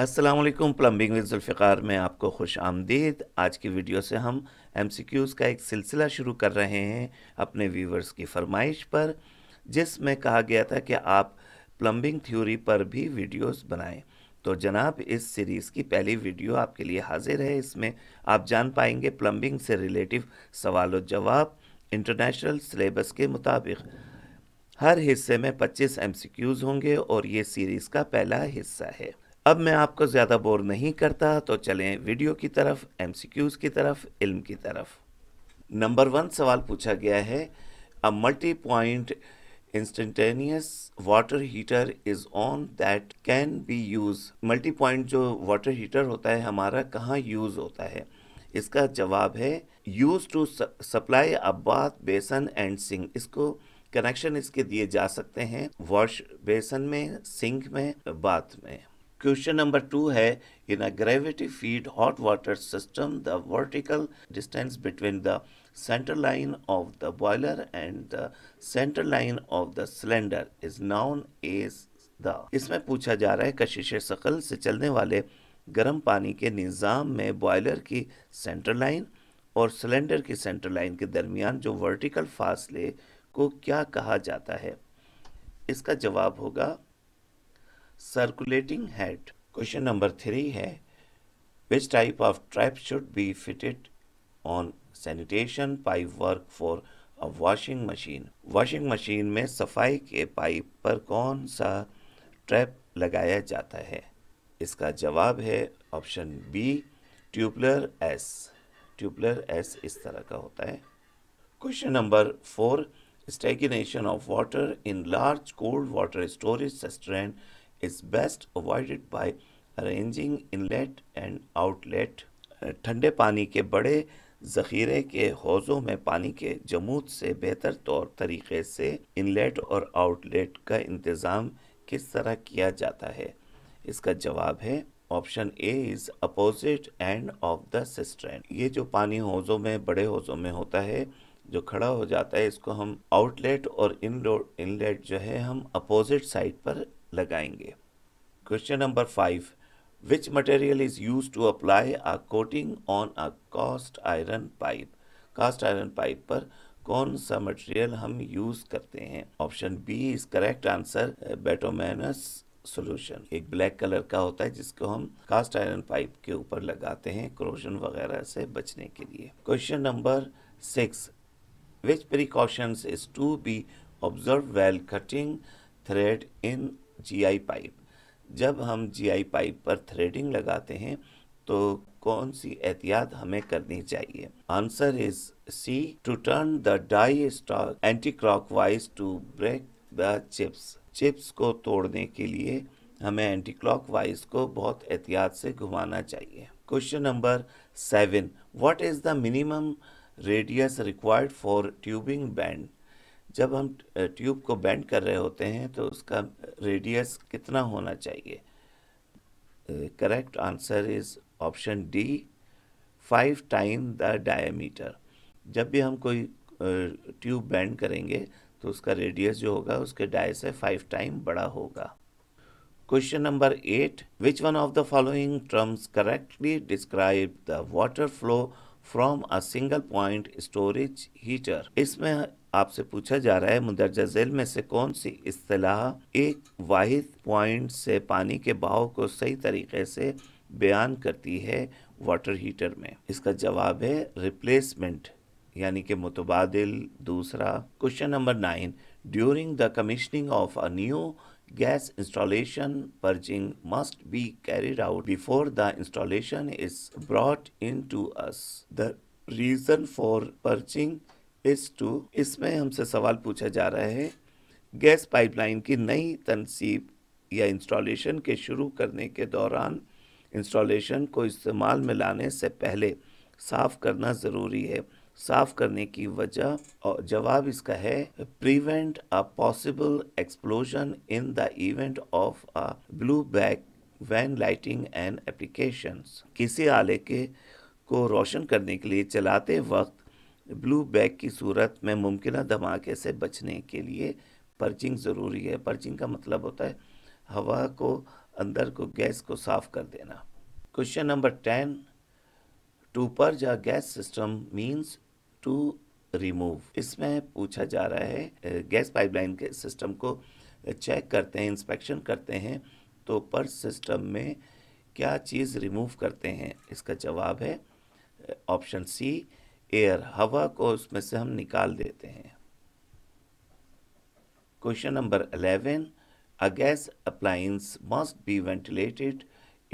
अस्सलाम वालेकुम, plumbing with Zulfikar में आपको खुश आमदीद। आज की वीडियो से हम MCQs का एक सिलसिला शुरू कर रहे हैं अपने व्यूवर्स की फरमाइश पर, जिसमें कहा गया था कि आप प्लम्बिंग थ्योरी पर भी वीडियोस बनाएं। तो जनाब, इस सीरीज़ की पहली वीडियो आपके लिए हाजिर है। इसमें आप जान पाएंगे प्लम्बिंग से रिलेटिव सवाल और जवाब इंटरनेशनल सिलेबस के मुताबिक। हर हिस्से में 25 MCQs होंगे और ये सीरीज़ का पहला हिस्सा है। अब मैं आपको ज़्यादा बोर नहीं करता, तो चलें वीडियो की तरफ, MCQs की तरफ, इल्म की तरफ। नंबर 1 सवाल पूछा गया है, a multi point instantaneous water heater is on that can be use. Multi point जो वाटर हीटर होता है हमारा, कहाँ यूज़ होता है? इसका जवाब है use to supply a bath basin and sink. इसको कनेक्शन इसके दिए जा सकते हैं वॉश बेसन में, सिंक में, बाथ में। क्वेश्चन नंबर 2 है, in a gravity feed hot water system the vertical distance between the centre line of the boiler and the centre line of the cylinder is known as the. इसमें पूछा जा रहा है कशिश सकल से चलने वाले गर्म पानी के निज़ाम में बॉयलर की सेंटर लाइन और सिलेंडर की सेंटर लाइन के दरमियान जो वर्टिकल फासले को क्या कहा जाता है? इसका जवाब होगा सर्कुलेटिंग हेड। क्वेश्चन नंबर 3 है, which type of trap should be fitted on sanitation pipe work for a washing machine. Washing machine में सफाई के पाइप पर कौन सा ट्रैप लगाया जाता है? इसका जवाब है option B tubular S. Tubular S इस तरह का होता है। Question number 4, stagnation of water in large cold water storage system is best avoided by arranging inlet and outlet. ठंडे पानी के बड़े ज़ख़ीरे के हौज़ों में पानी के जमूद से बेहतर तौर तरीक़े से इनलेट और आउटलेट का इंतज़ाम किस तरह किया जाता है? इसका जवाब है option A is opposite end of the cistern. ये जो पानी हौज़ों में, बड़े हौज़ों में होता है, जो खड़ा हो जाता है, इसको हम आउटलेट और इनलेट जो है हम अपोजिट साइड पर लगाएंगे। Question number 5, which material is use to apply a coating on a cast iron pipe. Cast iron pipe पर कौन सा मटेरियल हम यूज़ करते हैं? Option B is correct answer bituminous solution. एक ब्लैक कलर का होता है जिसको हम कास्ट आयरन पाइप के ऊपर लगाते हैं करोजन वगैरह से बचने के लिए। Question number 6, which precautions is to be observe well cutting thread in GI पाइप। जब हम GI पाइप पर थ्रेडिंग लगाते हैं तो कौन सी एहतियात हमें करनी चाहिए? Answer is C to turn the die stock anti clockwise to break the chips. Chips को तोड़ने के लिए हमें एंटी क्लॉकवाइज को बहुत एहतियात से घुमाना चाहिए। Question number 7, what is the minimum radius required for tubing bend. जब हम ट्यूब को बेंड कर रहे होते हैं तो उसका रेडियस कितना होना चाहिए? Correct answer is option D 5 time the diameter. जब भी हम कोई ट्यूब बेंड करेंगे तो उसका रेडियस जो होगा उसके डाय से 5 टाइम बड़ा होगा। Question number 8, which one of the following terms correctly describe the water flow from a single point storage heater. इसमें आपसे पूछा जा रहा है मुंदरजा झेल में से कौन सी इस्तेलाह एक वाहिद पॉइंट से पानी के बहाव को सही तरीके से बयान करती है वाटर हीटर में। इसका जवाब है रिप्लेसमेंट, यानी कि मुतबादिल, दूसरा। Question number 9, during the commissioning of a new gas installation purging must be carried out before the installation is brought in to us. The reason for purging is to. इसमें हमसे सवाल पूछा जा रहा है गैस पाइपलाइन की नई तनसीब या इंस्टॉलेशन के शुरू करने के दौरान इंस्टॉलेशन को इस्तेमाल में लाने से पहले साफ़ करना ज़रूरी है। साफ़ करने की वजह और जवाब इसका है prevent a possible explosion in the event of a blue back when lighting and applications. किसी आले के को रोशन करने के लिए चलाते वक्त ब्लू बैग की सूरत में मुमकिन धमाके से बचने के लिए पर्चिंग ज़रूरी है। पर्चिंग का मतलब होता है हवा को अंदर को गैस को साफ कर देना। Question number 10, to purge a gas system means to remove. इसमें पूछा जा रहा है गैस पाइपलाइन के सिस्टम को चेक करते हैं, इंस्पेक्शन करते हैं, तो पर्ज सिस्टम में क्या चीज़ रिमूव करते हैं। इसका जवाब है ऑप्शन सी एयर, हवा को उसमें से हम निकाल देते हैं। Question number 11, a gas appliance must be ventilated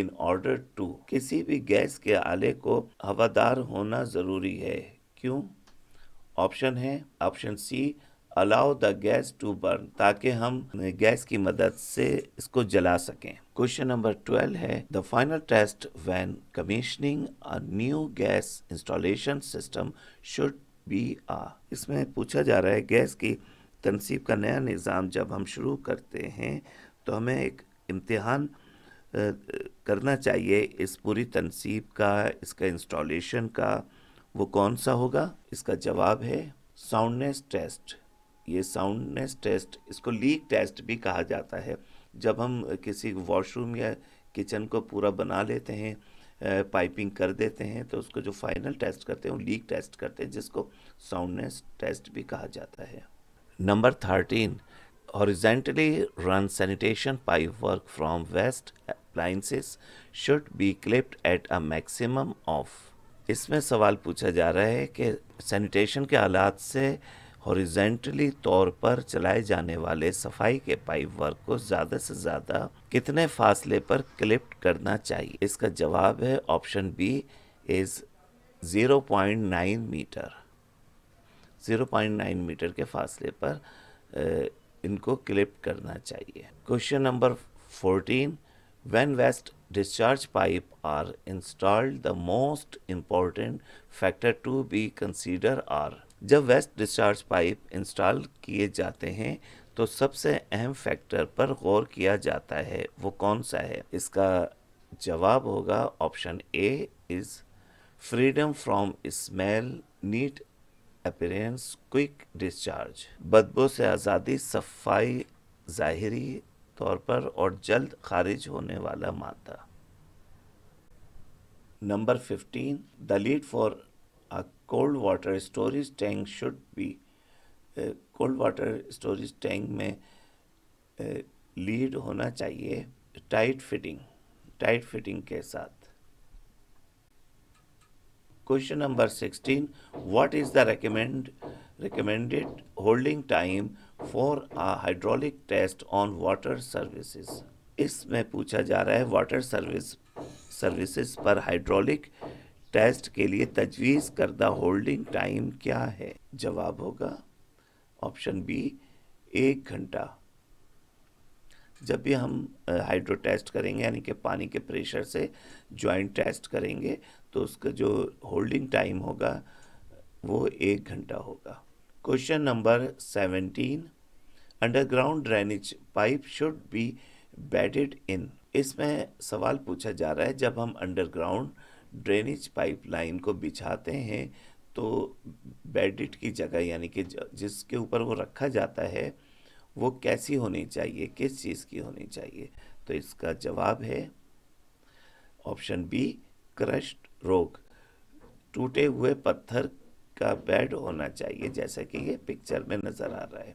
in order to. किसी भी गैस के आले को हवादार होना ज़रूरी है, क्यों? ऑप्शन है option C allow the gas to burn, ताकि हम गैस की मदद से इसको जला सकें। क्वेश्चन नंबर 12 है the final test when commissioning a new gas installation system should be आ। इसमें पूछा जा रहा है गैस की तनसीब का नया निज़ाम जब हम शुरू करते हैं तो हमें एक इम्तिहान करना चाहिए इस पूरी तनसीब का, इसका इंस्टॉलेशन का। वो कौन सा होगा? इसका जवाब है साउंडनेस टेस्ट। ये साउंडनेस टेस्ट, इसको लीक टेस्ट भी कहा जाता है। जब हम किसी वॉशरूम या किचन को पूरा बना लेते हैं, पाइपिंग कर देते हैं, तो उसको जो फाइनल टेस्ट करते हैं वो लीक टेस्ट करते हैं, जिसको साउंडनेस टेस्ट भी कहा जाता है। Number 13, horizontally run sanitation pipe work from waste appliances should be clipped at a maximum of. इसमें सवाल पूछा जा रहा है कि सैनिटेशन के आलात से हॉरिजेंटली तौर पर चलाए जाने वाले सफाई के पाइप वर्क को ज़्यादा से ज़्यादा कितने फासले पर क्लिप्ट करना चाहिए। इसका जवाब है option B is 0.9 metre. 0.9 metre के फासले पर इनको क्लिप करना चाहिए। Question number 14, when waste discharge pipe are installed the most important factor to be consider are. जब वेस्ट डिस्चार्ज पाइप इंस्टॉल किए जाते हैं तो सबसे अहम फैक्टर पर गौर किया जाता है, वो कौन सा है? इसका जवाब होगा option A is freedom from smell, neat appearance, quick discharge. बदबू से आज़ादी, सफाई ज़ाहिरी तौर पर और जल्द खारिज होने वाला मादा। Number 15, the lid for a cold water storage tank should be. Cold water storage tank में लीड होना चाहिए टाइट फिटिंग के साथ। Question number 16, what is the recommended holding time for a hydraulic test on water services. इसमें पूछा जा रहा है वाटर सर्विसेज पर हाइड्रोलिक टेस्ट के लिए तजवीज़ करदा होल्डिंग टाइम क्या है। जवाब होगा ऑप्शन बी 1 घंटा। जब भी हम हाइड्रो टेस्ट करेंगे, यानी कि पानी के प्रेशर से जॉइंट टेस्ट करेंगे, तो उसका जो होल्डिंग टाइम होगा वो 1 घंटा होगा। Question number 17, underground drainage pipe should be bedded in. इसमें सवाल पूछा जा रहा है जब हम अंडरग्राउंड ड्रेनेज पाइप लाइन को बिछाते हैं तो बेडेड की जगह, यानी कि जिसके ऊपर वो रखा जाता है, वो कैसी होनी चाहिए, किस चीज़ की होनी चाहिए। तो इसका जवाब है ऑप्शन बी क्रश्ड रोक, टूटे हुए पत्थर का बेड होना चाहिए, जैसा कि ये पिक्चर में नज़र आ रहा है।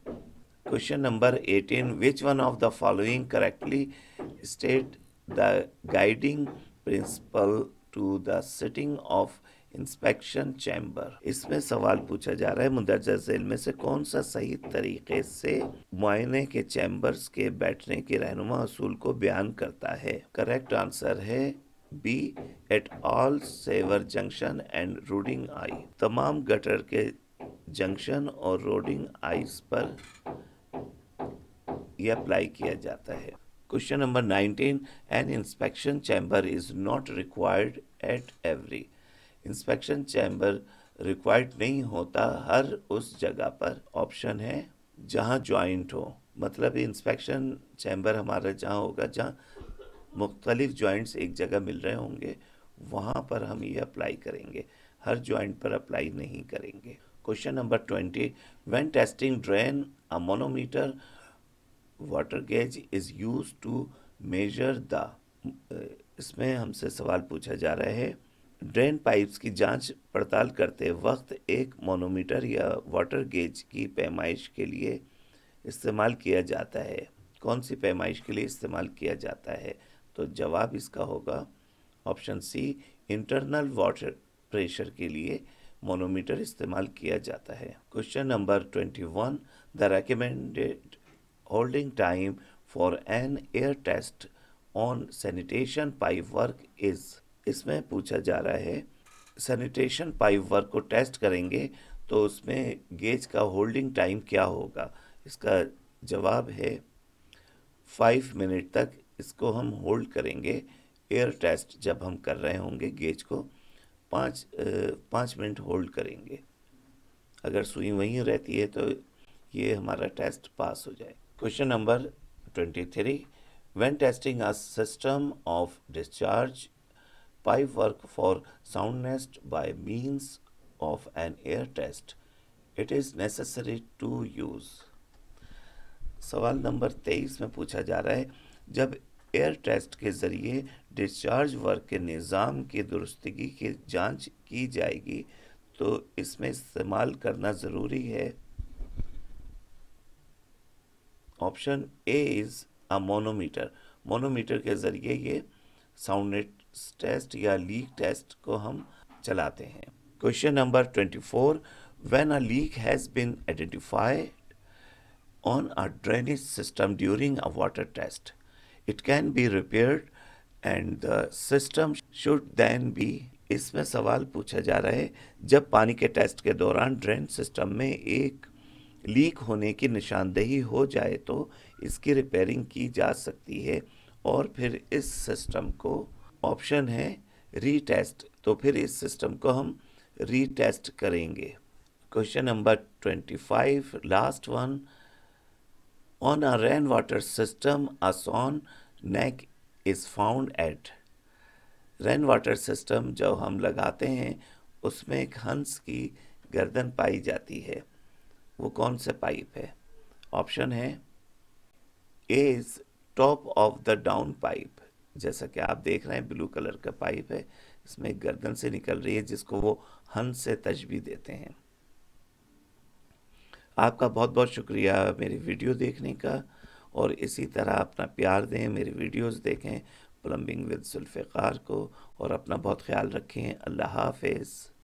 Question number 18, which one of the following correctly state the guiding principle to the setting of inspection chamber. इसमें सवाल पूछा जा रहा है मुंदरजा जेल में से कौन सा सही तरीके से मुआयने के चैम्बर्स के बैठने के रहनुमा असूल को बयान करता है। करेक्ट आंसर है B at all sewer junction and rodding eye. तमाम गटर के जंक्शन और रोडिंग आईज पर यह अप्लाई किया जाता है। Question number 19, an inspection chamber is not required at every. Inspection chamber required नहीं होता हर उस जगह पर। ऑप्शन है जहाँ जॉइंट हो, मतलब इंस्पेक्शन चैम्बर हमारा जहाँ होगा जहाँ मुख्तलिफ जॉइंट्स एक जगह मिल रहे होंगे, वहाँ पर हम ये अप्लाई करेंगे, हर जॉइंट पर अप्लाई नहीं करेंगे। Question number 20, when testing drain a manometer water gauge is use to measure the, इसमें हमसे सवाल पूछा जा रहा है ड्रेन पाइप्स की जांच पड़ताल करते वक्त एक मोनोमीटर या वाटर गेज की पैमाइश के लिए इस्तेमाल किया जाता है, कौन सी पैमाइश के लिए इस्तेमाल किया जाता है? तो जवाब इसका होगा option C, internal water pressure के लिए मोनोमीटर इस्तेमाल किया जाता है। Question number 21, the recommended holding time for an air test on sanitation pipe work is, इसमें पूछा जा रहा है सैनिटेशन पाइप वर्क को टेस्ट करेंगे तो उसमें गेज का होल्डिंग टाइम क्या होगा? इसका जवाब है 5 मिनट तक इसको हम होल्ड करेंगे। एयर टेस्ट जब हम कर रहे होंगे गेज को 5 मिनट होल्ड करेंगे। अगर सुई वहीं रहती है तो ये हमारा टेस्ट पास हो जाए। Question number 23, when testing a system of discharge pipe work for soundness by means of an air test it is necessary to use. सवाल नंबर 23 में पूछा जा रहा है जब एयर टेस्ट के ज़रिए डिस्चार्ज वर्क के निज़ाम की दुरुस्तगी की जांच की जाएगी तो इसमें इस्तेमाल करना ज़रूरी है। Option A is a manometer, manometer के ज़रिए ये साउंडनेस टेस्ट या लीक टेस्ट को हम चलाते हैं। Question number 24, when a leak has been identified on a drainage system during a water test, it can be repaired and the system should then be, इसमें सवाल पूछा जा रहा है जब पानी के टेस्ट के दौरान ड्रेन सिस्टम में एक लीक होने की निशानदेही हो जाए तो इसकी रिपेयरिंग की जा सकती है और फिर इस सिस्टम को, ऑप्शन है रीटेस्ट, तो फिर इस सिस्टम को हम रीटेस्ट करेंगे। Question number 25, last one, on a rainwater system a son neck is found at, rainwater system जो हम लगाते हैं उसमें एक हंस की गर्दन पाई जाती है, वो कौन से पाइप है? ऑप्शन है A is top of the down pipe, जैसा कि आप देख रहे हैं ब्लू कलर का पाइप है, इसमें गर्दन से निकल रही है जिसको वो हंस से तशबीह देते हैं। आपका बहुत बहुत शुक्रिया मेरी वीडियो देखने का, और इसी तरह अपना प्यार दें, मेरी वीडियोस देखें प्लम्बिंग विद जुल्फ़िकार को, और अपना बहुत ख्याल रखें। अल्लाह हाफ़िज़।